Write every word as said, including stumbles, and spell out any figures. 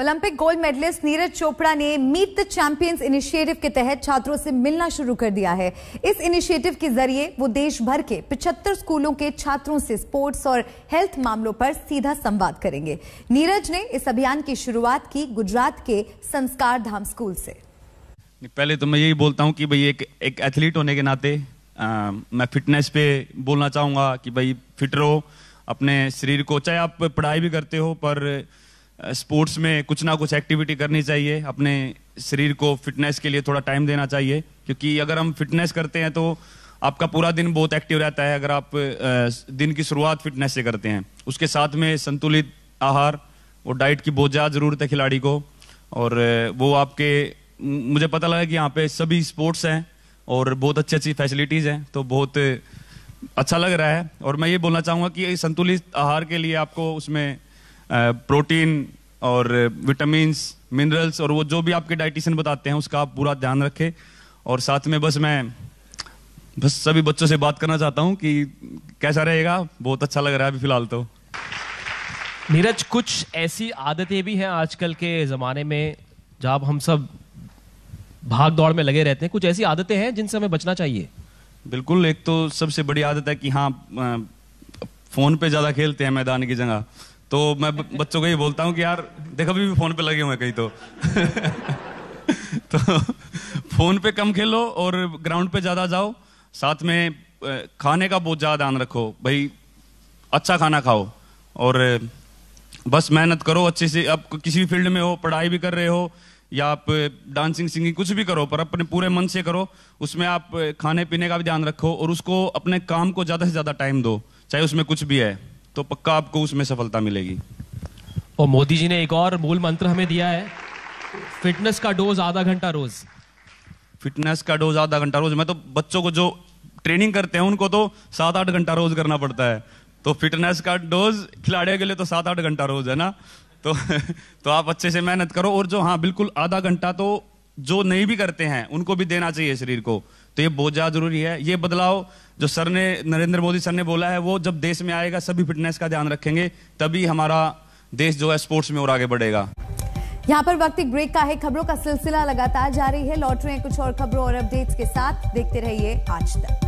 Olympic gold medalist Neeraj Chopra ने meet champions initiative के तहत छात्रों से मिलना शुरू कर दिया है। इस इनिशिएटिव के जरिए वो देश भर के पचहत्तर स्कूलों के छात्रों से स्पोर्ट्स और हेल्थ मामलों पर सीधा संवाद करेंगे। नीरज ने इस अभियान की शुरुआत की गुजरात के संस्कार धाम स्कूल से। पहले तो मैं यही बोलता हूँ कि भाई एक एक एथलीट होने के नाते आ, मैं फिटनेस पे बोलना चाहूँगा कि भाई फिट रहो अपने शरीर को, चाहे आप पढ़ाई भी करते हो पर स्पोर्ट्स में कुछ ना कुछ एक्टिविटी करनी चाहिए। अपने शरीर को फिटनेस के लिए थोड़ा टाइम देना चाहिए, क्योंकि अगर हम फिटनेस करते हैं तो आपका पूरा दिन बहुत एक्टिव रहता है। अगर आप दिन की शुरुआत फिटनेस से करते हैं, उसके साथ में संतुलित आहार और डाइट की बहुत ज़्यादा ज़रूरत है खिलाड़ी को, और वो आपके मुझे पता लगा कि यहाँ पे सभी स्पोर्ट्स हैं और बहुत अच्छी अच्छी फैसिलिटीज़ हैं, तो बहुत अच्छा लग रहा है। और मैं ये बोलना चाहूँगा कि संतुलित आहार के लिए आपको उसमें प्रोटीन और विटामिन्स, मिनरल्स और वो जो भी आपके डाइटिशियन बताते हैं उसका आप पूरा ध्यान रखें। और साथ में बस मैं बस सभी बच्चों से बात करना चाहता हूँ कि कैसा रहेगा, बहुत अच्छा लग रहा है अभी फिलहाल तो। नीरज, कुछ ऐसी आदतें भी हैं आजकल के ज़माने में जहाँ हम सब भाग दौड़ में लगे रहते हैं, कुछ ऐसी आदतें हैं जिनसे हमें बचना चाहिए। बिल्कुल, एक तो सबसे बड़ी आदत है कि हाँ फ़ोन पे ज़्यादा खेलते हैं मैदान की जगह, तो मैं बच्चों को ये बोलता हूँ कि यार देखो अभी भी फ़ोन पे लगे हुए हैं कहीं तो तो फ़ोन पे कम खेलो और ग्राउंड पे ज़्यादा जाओ। साथ में खाने का बहुत ज़्यादा ध्यान रखो, भाई अच्छा खाना खाओ और बस मेहनत करो अच्छे से। आप किसी भी फील्ड में हो, पढ़ाई भी कर रहे हो या आप डांसिंग, सिंगिंग कुछ भी करो, पर अपने पूरे मन से करो। उसमें आप खाने पीने का भी ध्यान रखो और उसको अपने काम को ज़्यादा से ज़्यादा टाइम दो, चाहे उसमें कुछ भी है, तो पक्का आपको उसमें सफलता मिलेगी। और मोदी जी ने एक और मूल मंत्र हमें दिया है, फिटनेस का डोज आधा घंटा रोज। फिटनेस का डोज आधा घंटा रोज। मैं तो बच्चों को जो ट्रेनिंग करते हैं उनको तो सात आठ घंटा रोज करना पड़ता है, तो फिटनेस का डोज खिलाड़ियों के लिए तो सात आठ घंटा रोज है ना। तो तो आप अच्छे से मेहनत करो और जो हाँ बिल्कुल आधा घंटा तो जो नहीं भी करते हैं उनको भी देना चाहिए शरीर को, तो ये बहुत ज़्यादा जरूरी है। ये बदलाव जो सर ने नरेंद्र मोदी सर ने बोला है वो जब देश में आएगा सभी फिटनेस का ध्यान रखेंगे, तभी हमारा देश जो है स्पोर्ट्स में और आगे बढ़ेगा। यहाँ पर वक्त एक ब्रेक का है, खबरों का सिलसिला लगातार जारी है। लौट रहे हैं कुछ और खबरों और अपडेट्स के साथ, देखते रहिए आज तक।